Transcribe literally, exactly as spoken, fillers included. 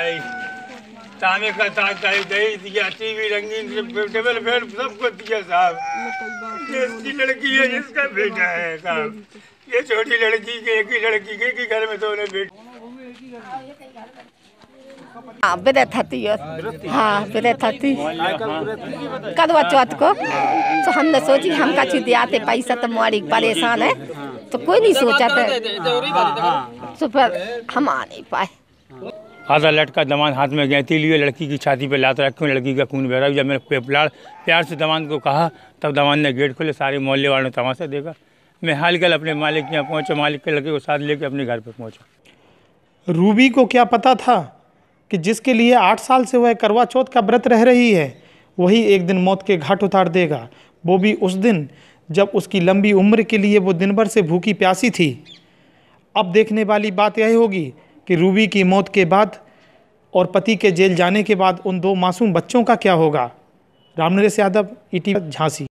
ताने का ताज दही दिया, टीवी रंगीन टेबल फैन सबको दिया साहब। इसकी लड़की है, इसका बेटा है साहब। ये छोटी लड़की के एक ही लड़की के कि घर में तो उन्हें बेटा हाँ व्रत हती हाँ व्रत हती कदवा चौथ को। तो हमने सोची हम का चीज आते पैसा तो मारी परेशान है तो कोई नहीं सोचा था तो फिर हम आ नहीं पाए। आधा लटका दमान हाथ में गहती लिए लड़की की छाती पे लात रखी, लड़की का खून बह रहा। जब मैंने प्यार प्यार से दमान को कहा तब दमान ने गेट खोले, सारे मोहल्ले वालों ने तमाशा देखा। मैं हाल कल अपने मालिक के यहाँ पहुँचा, मालिक के लड़के को साथ लेकर अपने घर पर पहुँचा। रूबी को क्या पता था कि जिसके लिए आठ साल से वह करवा चौथ का व्रत रह रही है वही एक दिन मौत के घाट उतार देगा, वो भी उस दिन जब उसकी लंबी उम्र के लिए वो दिन भर से भूखी प्यासी थी। अब देखने वाली बात यह होगी कि रूबी की मौत के बाद और पति के जेल जाने के बाद उन दो मासूम बच्चों का क्या होगा। Ramnaresh Yadav, E T V Jhansi.